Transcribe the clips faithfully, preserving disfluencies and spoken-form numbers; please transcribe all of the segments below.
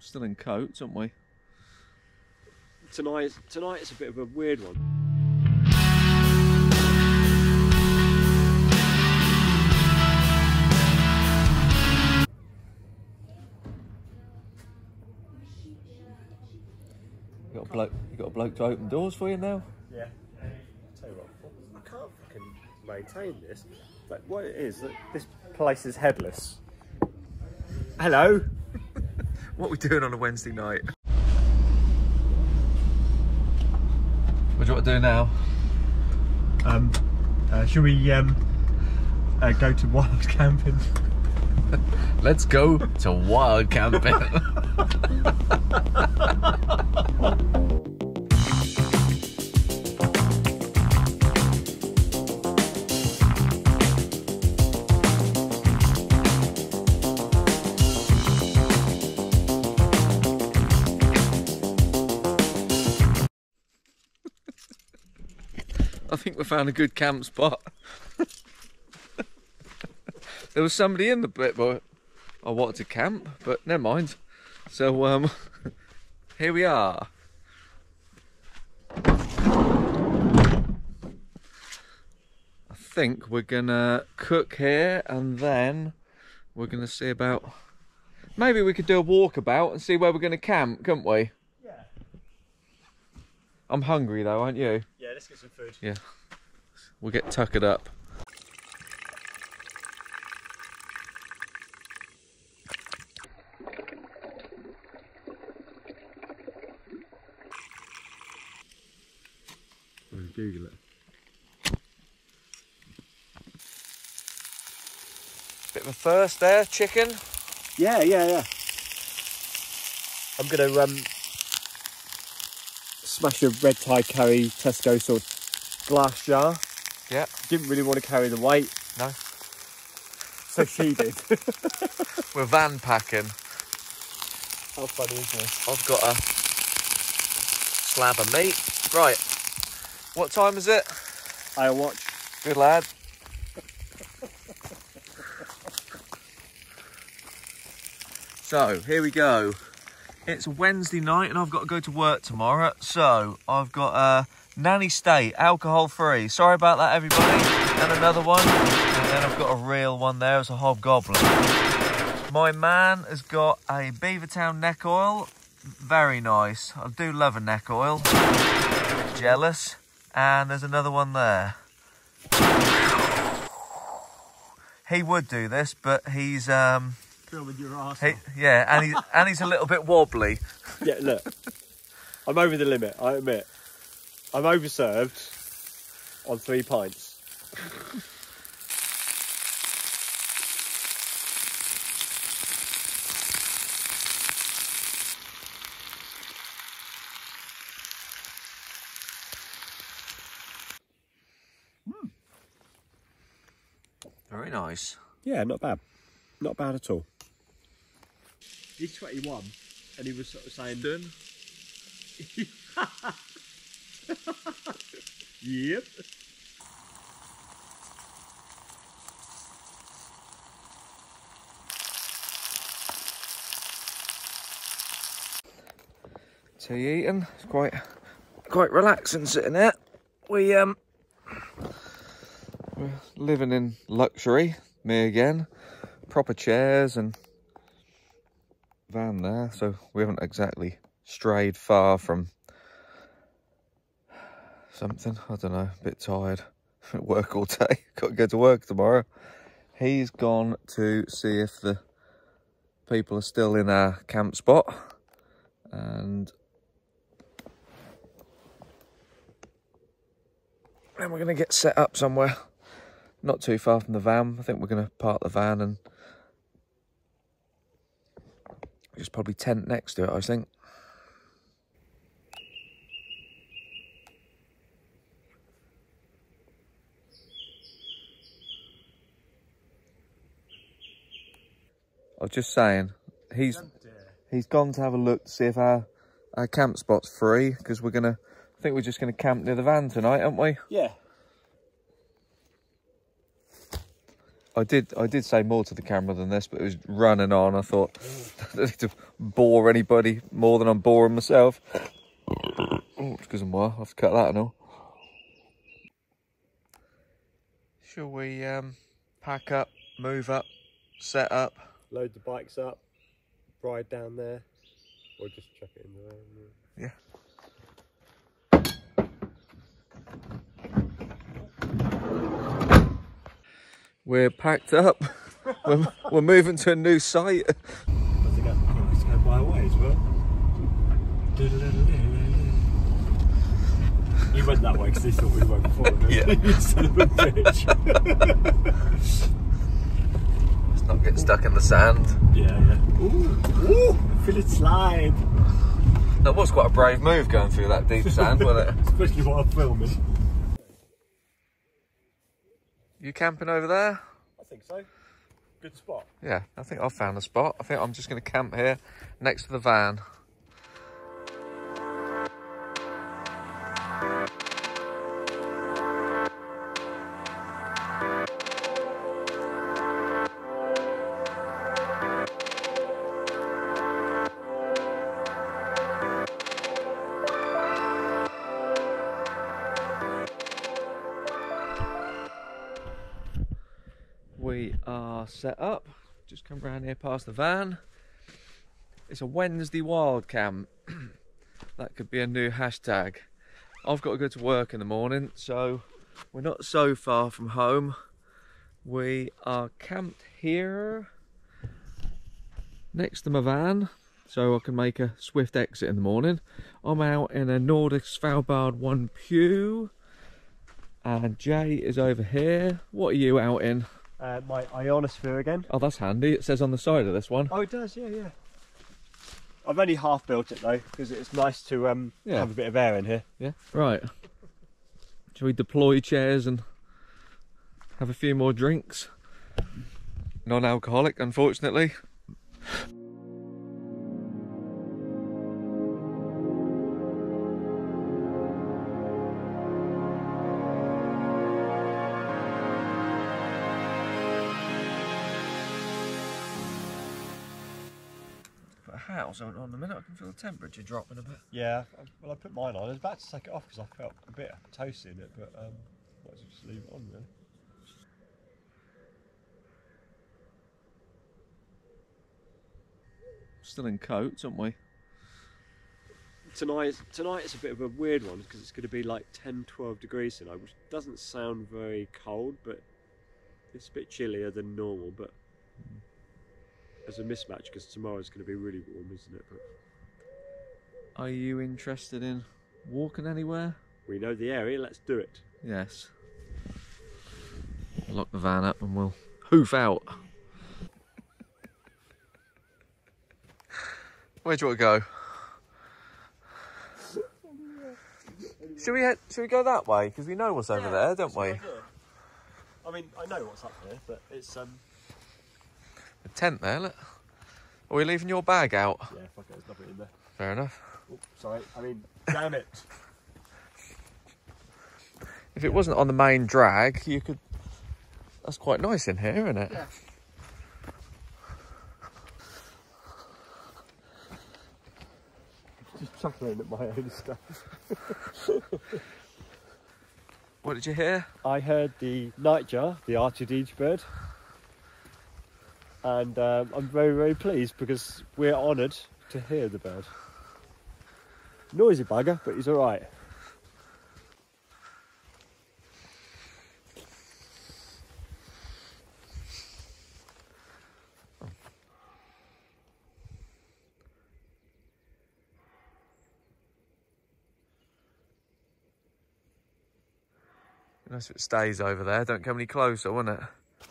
still in coats, aren't we? Tonight, tonight it's a bit of a weird one. You got a bloke. You got a bloke to open doors for you now. Yeah. I tell you what, I can't fucking maintain this. But what it is, that this place is headless. Hello. What are we doing on a Wednesday night? What do you want to do now? Um, uh, should we um uh, go to wild camping? Let's go to wild camping. I think we found a good camp spot. There was somebody in the bit, but I wanted to camp, but never mind. So, um, here we are. I think we're gonna cook here and then we're gonna see about. Maybe we could do a walkabout and see where we're gonna camp, couldn't we? Yeah. I'm hungry though, aren't you? Yeah, let's get some food. Yeah. We'll get tuckered up. Google it. Bit of a first there, chicken. Yeah, yeah, yeah. I'm going to um, smash a red Thai curry Tesco sort of glass jar. Yeah. Didn't really want to carry the weight. No. So she did. We're van packing. How funny is this? I've got a slab of meat. Right. What time is it? I'll watch. Good lad. So, here we go. It's Wednesday night and I've got to go to work tomorrow. So, I've got a Nanny State, alcohol free. Sorry about that, everybody. And another one. And then I've got a real one there. It's a Hobgoblin. My man has got a Beavertown neck oil. Very nice. I do love a neck oil. Jealous. And there's another one there. He would do this, but he's um. Filming your arse. He, yeah, and he's and he's a little bit wobbly. Yeah, look, I'm over the limit. I admit, I'm overserved on three pints. Very nice. Yeah, not bad. Not bad at all. He's twenty-one and he was sort of saying... Yep. Tea eating. It's quite, quite relaxing sitting there. We, um... We're living in luxury, me again. Proper chairs and van there, so we haven't exactly strayed far from something. I don't know, a bit tired. At work all day, got to go to work tomorrow. He's gone to see if the people are still in our camp spot. And then we're going to get set up somewhere. Not too far from the van. I think we're going to park the van and just probably tent next to it, I think. I was just saying, he's he's gone to have a look to see if our, our camp spot's free, because we're going to, I think we're just going to camp near the van tonight, aren't we? Yeah. I did I did say more to the camera than this, but it was running on. I thought I don't need to bore anybody more than I'm boring myself. Oh, excuse me, I have to cut that and all. Shall we um, pack up, move up, set up? Load the bikes up, ride down there, or just chuck it in the van. Yeah. We're packed up. we're, we're moving to a new site. I think that's going by way as well. You went that way because they thought we went before. Yeah. You son of a bitch. Let's not get stuck in the sand. Yeah, yeah. Ooh, ooh, feel it slide. That was quite a brave move going through that deep sand, wasn't it? Especially while I'm filming. You camping over there? I think so. Good spot. Yeah, I think I've found a spot. I think I'm just going to camp here next to the van. We are set up, just come around here past the van. It's a Wednesday wild camp. That could be a new hashtag. I've got to go to work in the morning, so we're not so far from home. We are camped here next to my van, so I can make a swift exit in the morning. I'm out in a Nordisk Svalbard one P U, and Jay is over here. What are you out in? Uh, my Ionosphere again. Oh, that's handy. It says on the side of this one. Oh, it does, yeah, yeah. I've only half built it though, because it's nice to um, yeah. have a bit of air in here. Yeah, right. Shall we deploy chairs and have a few more drinks? Non-alcoholic, unfortunately. House on in a minute, I can feel the temperature dropping a bit. Yeah, well I put mine on, I was about to take it off because I felt a bit toasty in it, but um, might as well just leave it on really. Still in coats, aren't we? Tonight, tonight it's a bit of a weird one because it's going to be like ten, twelve degrees tonight, which doesn't sound very cold, but it's a bit chillier than normal, but... Mm. As a mismatch because tomorrow's going to be really warm, isn't it? But... Are you interested in walking anywhere? We know the area, let's do it. Yes. Lock the van up and we'll hoof out. Where do you want to go? Should we head, should we go that way? Because we know what's over yeah, there, don't we? Idea. I mean, I know what's up there, but it's... um. A tent there, look. Are we leaving your bag out? Yeah, fuck it, there's nothing in there. Fair enough. Oops, sorry, I mean, damn it. If it wasn't on the main drag, you could... That's quite nice in here, isn't it? Yeah. Just chuckling at my own stuff. What did you hear? I heard the nightjar, the arched each bird. And um, I'm very, very pleased because we're honoured to hear the bird. Noisy bugger, but he's all right. Nice if it stays over there. Don't come any closer, wouldn't it?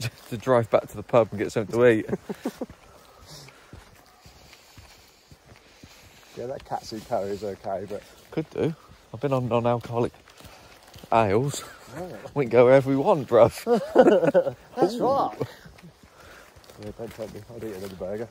Just to drive back to the pub and get something to eat. Yeah, that katsu curry is okay, but... Could do. I've been on non-alcoholic ales. Oh. We can go wherever we want, bruv. That's Ooh. Right. Yeah, don't tell me. I'll eat another burger.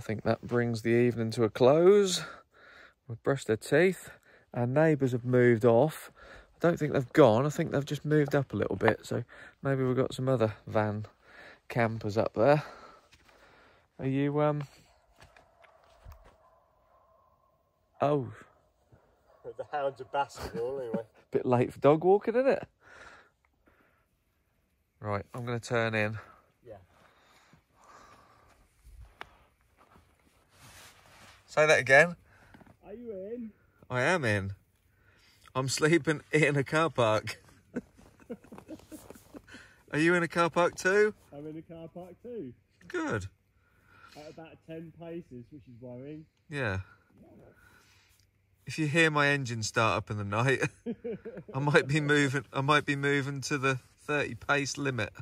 I think that brings the evening to a close. We've brushed their teeth. Our neighbours have moved off. I don't think they've gone. I think they've just moved up a little bit. So maybe we've got some other van campers up there. Are you, um... Oh. The hounds are basketball, anyway. Bit late for dog walking, isn't it? Right, I'm going to turn in. Yeah. Say that again. Are you in? I am in. I'm sleeping in a car park. Are you in a car park too? I'm in a car park too. Good. At about ten paces, which is worrying. Yeah. If you hear my engine start up in the night, I might be moving. I might be moving to the thirty pace limit.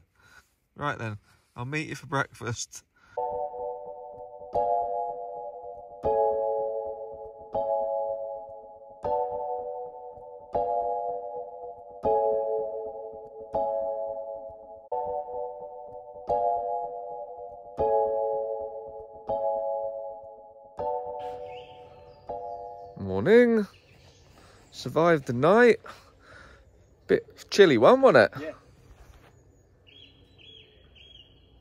Right then, I'll meet you for breakfast. Morning. Survived the night. Bit chilly one, wasn't it? Yeah.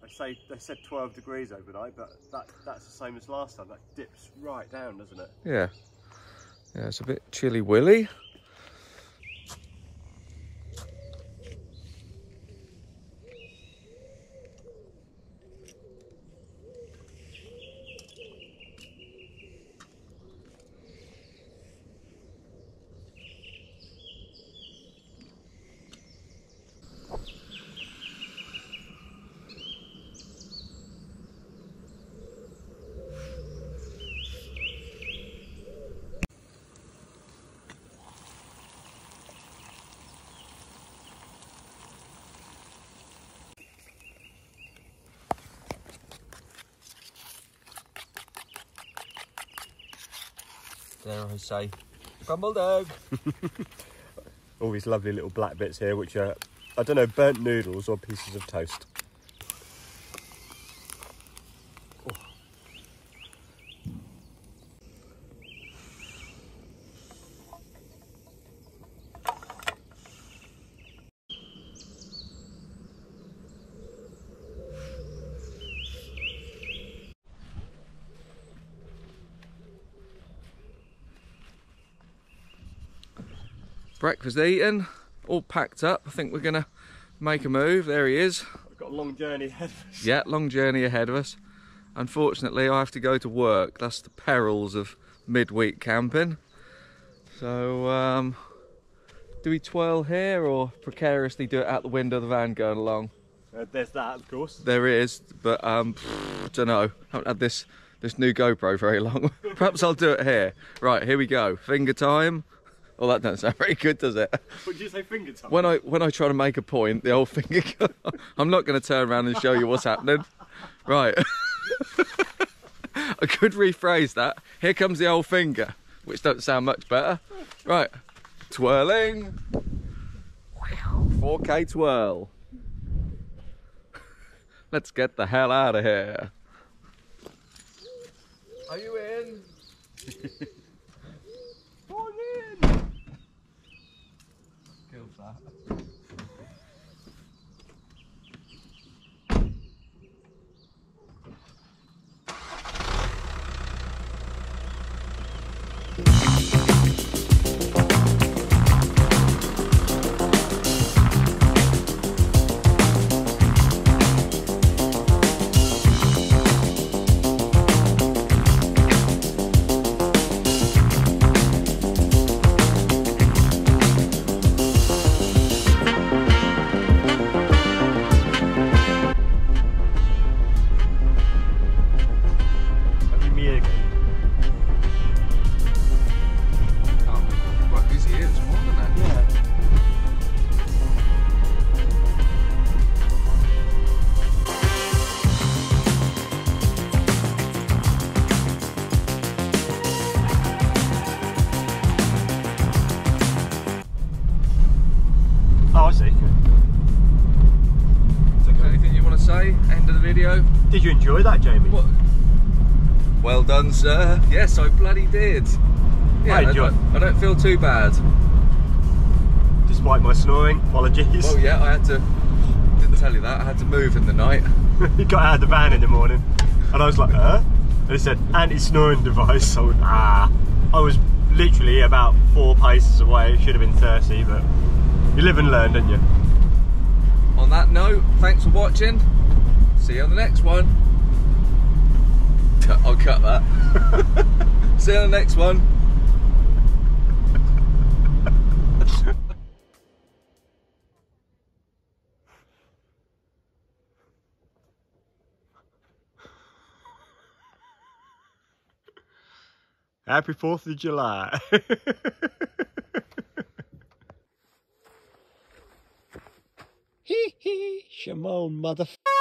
They say they said twelve degrees overnight, but that that's the same as last time. That dips right down, doesn't it? Yeah. Yeah, it's a bit chilly willy. There I say, crumbled egg. All these lovely little black bits here, which are, I don't know, burnt noodles or pieces of toast. Breakfast eaten, all packed up. I think we're gonna make a move. There he is. We've got a long journey ahead of us. Yeah, long journey ahead of us. Unfortunately, I have to go to work. That's the perils of midweek camping. So, um, do we twirl here or precariously do it out the window of the van going along? Uh, there's that, of course. There is, but um, I don't know. I haven't had this, this new GoPro very long. Perhaps I'll do it here. Right, here we go. Finger time. Well, that doesn't sound very good, does it? What did you say, finger time? When I, when I try to make a point, the old finger goes, I'm not going to turn around and show you what's happening. Right. I could rephrase that. Here comes the old finger, which doesn't sound much better. Right. Twirling. four K twirl. Let's get the hell out of here. Are you in? Did you enjoy that, Jamie? What? Well done, sir. Yes, I bloody did. Yeah, I, don't, I don't feel too bad. Despite my snoring, apologies. Oh well, yeah, I had to, didn't tell you that, I had to move in the night. You got out of the van in the morning, and I was like, huh? And it said, anti-snoring device, so ah. I was literally about four paces away, it should have been thirty, but you live and learn, don't you? On that note, thanks for watching. See you on the next one. I'll cut that. See you on the next one. Happy fourth of July. Hee hee, Shimon, motherfucker.